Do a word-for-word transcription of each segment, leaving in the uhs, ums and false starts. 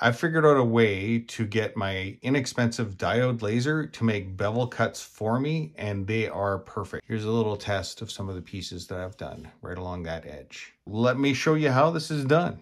I figured out a way to get my inexpensive diode laser to make bevel cuts for me, and they are perfect. Here's a little test of some of the pieces that I've done right along that edge. Let me show you how this is done.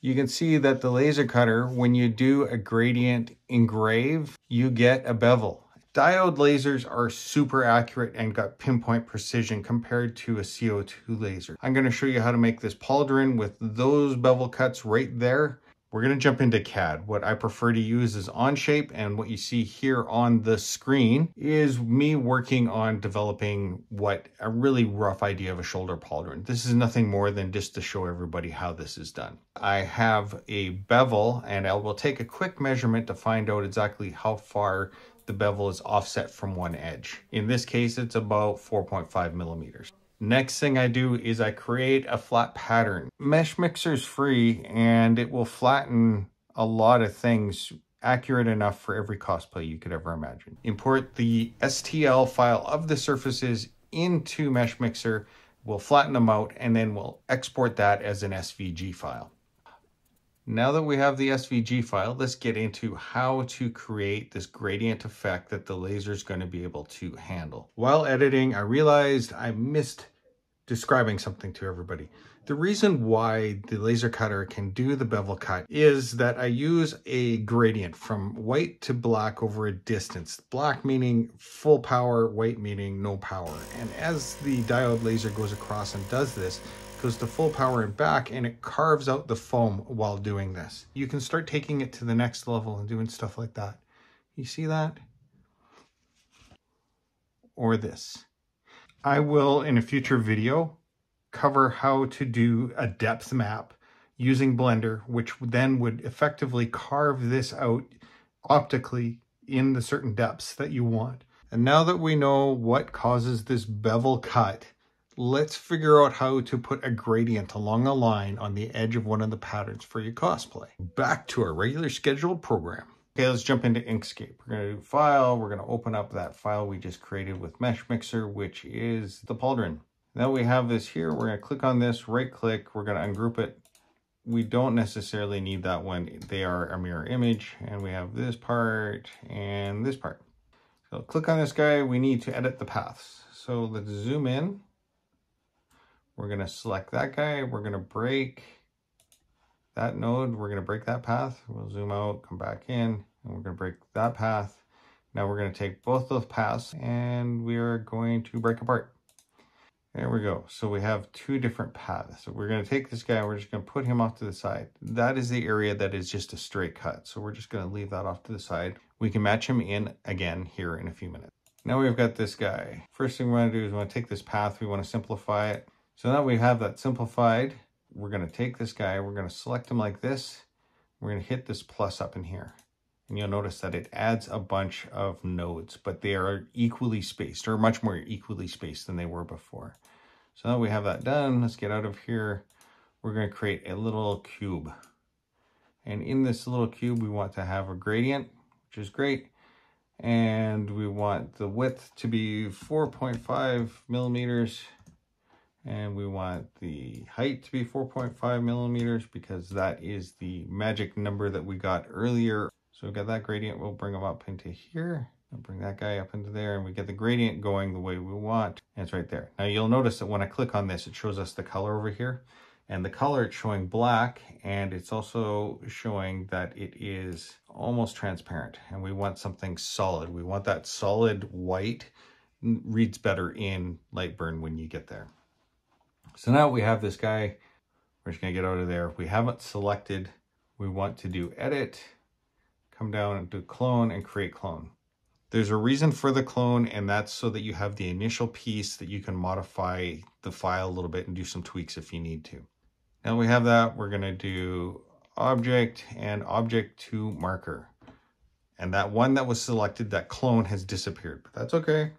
You can see that the laser cutter, when you do a gradient engrave, you get a bevel. Diode lasers are super accurate and got pinpoint precision compared to a C O two laser. I'm going to show you how to make this pauldron with those bevel cuts right there. We're going to jump into C A D. What I prefer to use is Onshape, and what you see here on the screen is me working on developing what a really rough idea of a shoulder pauldron. This is nothing more than just to show everybody how this is done. I have a bevel, and I will take a quick measurement to find out exactly how far the bevel is offset from one edge. In this case, it's about four point five millimeters. Next thing I do is I create a flat pattern. Mesh Mixer's free, and it will flatten a lot of things accurate enough for every cosplay you could ever imagine. Import the S T L file of the surfaces into Mesh Mixer. We'll flatten them out, and then we'll export that as an S V G file. Now that we have the S V G file, let's get into how to create this gradient effect that the laser is going to be able to handle. While editing, I realized I missed describing something to everybody. The reason why the laser cutter can do the bevel cut is that I use a gradient from white to black over a distance. Black meaning full power, white meaning no power. And as the diode laser goes across and does this, goes to full power and back, and it carves out the foam while doing this. You can start taking it to the next level and doing stuff like that. You see that? Or this. I will, in a future video, cover how to do a depth map using Blender, which then would effectively carve this out optically in the certain depths that you want. And now that we know what causes this bevel cut, let's figure out how to put a gradient along a line on the edge of one of the patterns for your cosplay. Back to our regular scheduled program. Okay, let's jump into Inkscape. We're gonna do file, we're gonna open up that file we just created with Mesh Mixer, which is the pauldron. Now we have this here, we're gonna click on this, right click, we're gonna ungroup it. We don't necessarily need that one. They are a mirror image, and we have this part and this part. So click on this guy, we need to edit the paths. So let's zoom in. We're going to select that guy. We're going to break that node. We're going to break that path. We'll zoom out, come back in, and we're going to break that path. Now we're going to take both those paths and we are going to break apart. There we go. So we have two different paths. So we're going to take this guy. We're just going to put him off to the side. That is the area that is just a straight cut. So we're just going to leave that off to the side. We can match him in again here in a few minutes. Now we've got this guy. First thing we want to do is we want to take this path. We want to simplify it. So now we have that simplified, we're going to take this guy, we're going to select him like this, we're going to hit this plus up in here. And you'll notice that it adds a bunch of nodes, but they are equally spaced, or much more equally spaced than they were before. So now we have that done, let's get out of here. We're going to create a little cube. And in this little cube, we want to have a gradient, which is great. And we want the width to be four point five millimeters. And we want the height to be four point five millimeters because that is the magic number that we got earlier. So we've got that gradient. We'll bring them up into here. I'll bring that guy up into there, and we get the gradient going the way we want. And it's right there. Now you'll notice that when I click on this, it shows us the color over here, and the color it's showing black, and it's also showing that it is almost transparent, and we want something solid. We want that solid white. Reads better in LightBurn when you get there. So now we have this guy, we're just going to get out of there. We haven't selected, we want to do edit, come down and do clone and create clone. There's a reason for the clone, and that's so that you have the initial piece that you can modify the file a little bit and do some tweaks if you need to. Now we have that, we're going to do object and object to marker. And that one that was selected, that clone has disappeared, but that's okay.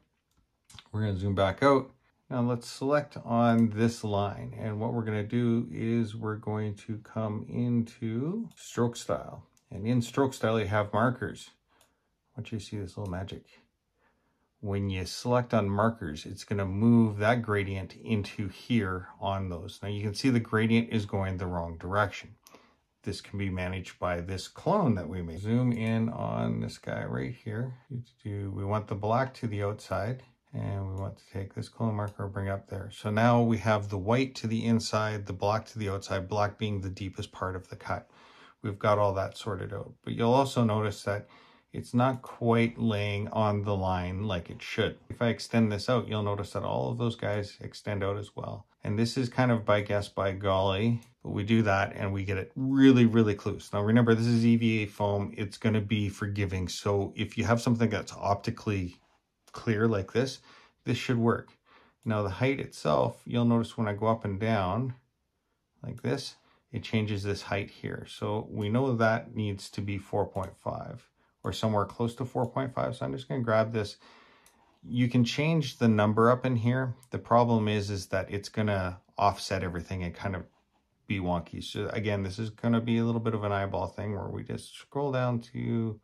We're going to zoom back out. Now let's select on this line, and what we're going to do is we're going to come into stroke style, and in stroke style you have markers. Once you see this little magic, when you select on markers, it's going to move that gradient into here on those. Now you can see the gradient is going the wrong direction. this can be managed by this clone that we made. Zoom in on this guy right here. We want the black to the outside, and we want to take this clone marker, bring up there. So now we have the white to the inside, the black to the outside, black being the deepest part of the cut. We've got all that sorted out. But you'll also notice that it's not quite laying on the line like it should. If I extend this out, you'll notice that all of those guys extend out as well. And this is kind of by guess, by golly, but we do that and we get it really, really close. Now remember, this is E V A foam. It's going to be forgiving. So if you have something that's optically clear like this, this should work. Now the height itself, you'll notice when I go up and down like this, it changes this height here. So we know that needs to be four point five or somewhere close to four point five. So I'm just going to grab this. You can change the number up in here. The problem is, is that it's going to offset everything and kind of be wonky. So again, this is going to be a little bit of an eyeball thing where we just scroll down to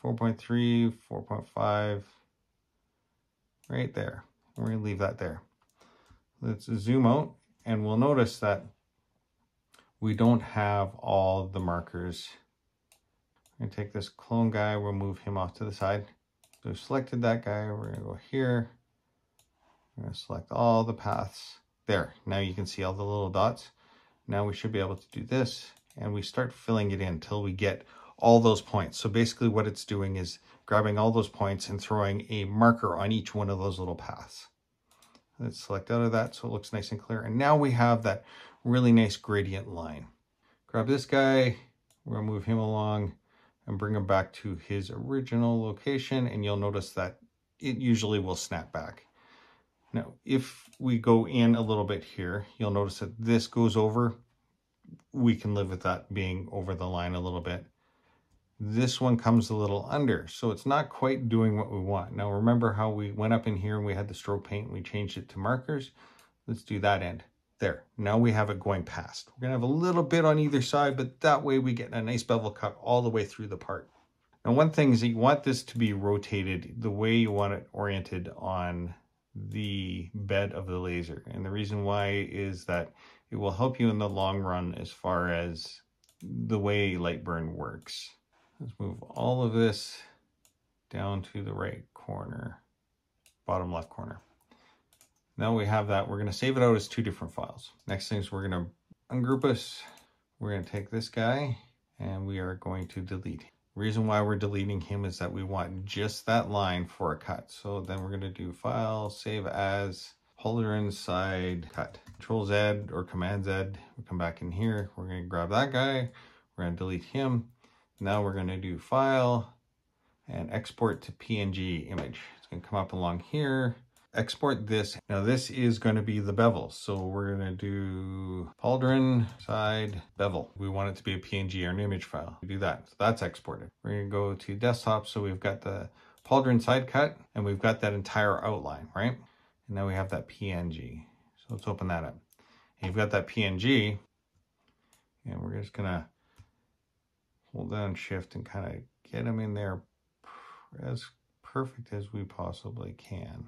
four point three, four point five, right there. We're going to leave that there. Let's zoom out and we'll notice that we don't have all the markers. I'm going to take this clone guy. We'll move him off to the side. So we've selected that guy. We're going to go here. We're going to select all the paths there. Now you can see all the little dots. Now we should be able to do this and we start filling it in until we get all those points. So basically what it's doing is grabbing all those points and throwing a marker on each one of those little paths. Let's select out of that so it looks nice and clear. And now we have that really nice gradient line. Grab this guy. We're going to move him along and bring him back to his original location. And you'll notice that it usually will snap back. Now, if we go in a little bit here, you'll notice that this goes over. We can live with that being over the line a little bit. This one comes a little under, so it's not quite doing what we want. Now, remember how we went up in here and we had the strobe paint and we changed it to markers. Let's do that end. There, now we have it going past. We're gonna have a little bit on either side, but that way we get a nice bevel cut all the way through the part. Now, one thing is that you want this to be rotated the way you want it oriented on the bed of the laser. And the reason why is that it will help you in the long run as far as the way LightBurn works. Let's move all of this down to the right corner, bottom left corner. Now we have that. We're going to save it out as two different files. Next thing is we're going to ungroup us. We're going to take this guy and we are going to delete. Reason why we're deleting him is that we want just that line for a cut. So then we're going to do file, save as, holder inside, cut. Control Z or Command Z. We'll come back in here. We're going to grab that guy. We're going to delete him. Now we're going to do file and export to P N G image. It's going to come up along here. Export this. Now this is going to be the bevel. So we're going to do pauldron side bevel. We want it to be a P N G or an image file. We do that. So that's exported. We're going to go to desktop. So we've got the pauldron side cut and we've got that entire outline, right? And now we have that P N G. So let's open that up. And you've got that P N G and we're just going to hold down shift and kind of get them in there as perfect as we possibly can.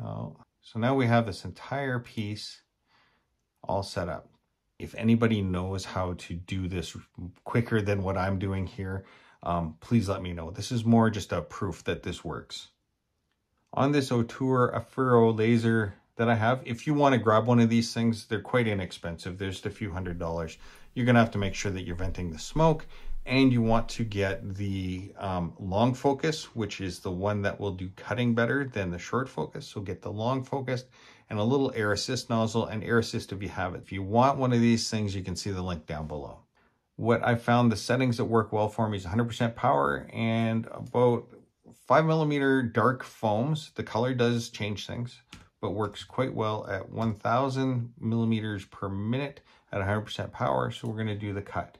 Now, so now we have this entire piece all set up. If anybody knows how to do this quicker than what I'm doing here, um, please let me know. This is more just a proof that this works. On this Otour Afuro laser that I have, if you want to grab one of these things, they're quite inexpensive. There's just a few hundred dollars. You're going to have to make sure that you're venting the smoke and you want to get the um, long focus, which is the one that will do cutting better than the short focus. So get the long focused and a little air assist nozzle and air assist if you have it. If you want one of these things, you can see the link down below. What I found the settings that work well for me is one hundred percent power and about five millimeter dark foams. The color does change things, but works quite well at one thousand millimeters per minute at one hundred percent power. So we're gonna do the cut.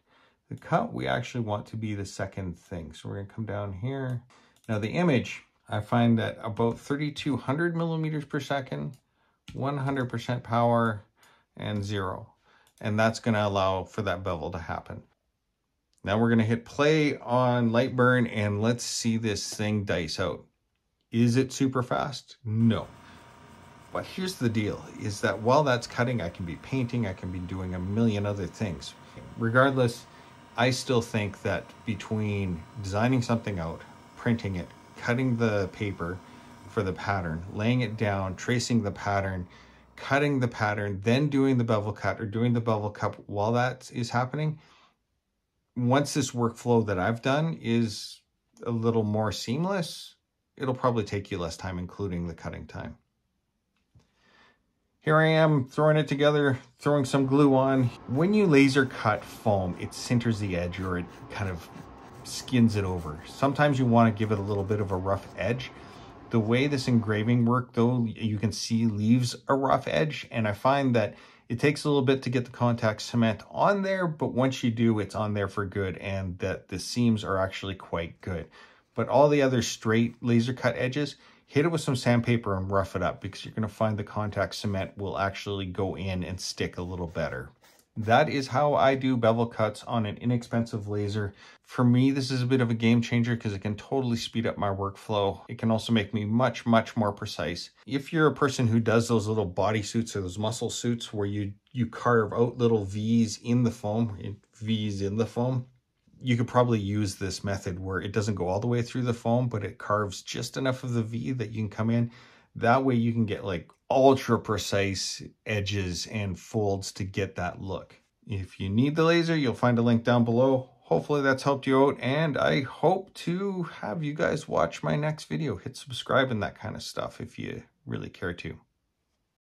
The cut we actually want to be the second thing. So we're going to come down here. Now the image, I find that about thirty-two hundred millimeters per second, one hundred percent power and zero. And that's going to allow for that bevel to happen. Now we're going to hit play on LightBurn and let's see this thing dice out. Is it super fast? No. But here's the deal, is that while that's cutting, I can be painting, I can be doing a million other things. Regardless, I still think that between designing something out, printing it, cutting the paper for the pattern, laying it down, tracing the pattern, cutting the pattern, then doing the bevel cut or doing the bevel cut while that is happening, once this workflow that I've done is a little more seamless, it'll probably take you less time, including the cutting time. Here I am throwing it together, throwing some glue on. When you laser cut foam, it sinters the edge or it kind of skins it over. Sometimes you want to give it a little bit of a rough edge. The way this engraving worked though, you can see leaves a rough edge, and I find that it takes a little bit to get the contact cement on there, but once you do, it's on there for good, and that the seams are actually quite good. But all the other straight laser cut edges, hit it with some sandpaper and rough it up, because you're going to find the contact cement will actually go in and stick a little better. That is how I do bevel cuts on an inexpensive laser. For me, this is a bit of a game changer because it can totally speed up my workflow. It can also make me much, much more precise. If you're a person who does those little bodysuits or those muscle suits where you, you carve out little V's in the foam, V's in the foam, you could probably use this method where it doesn't go all the way through the foam, but it carves just enough of the V that you can come in. That way you can get like ultra precise edges and folds to get that look. If you need the laser, you'll find a link down below. Hopefully that's helped you out, and I hope to have you guys watch my next video. Hit subscribe and that kind of stuff if you really care to.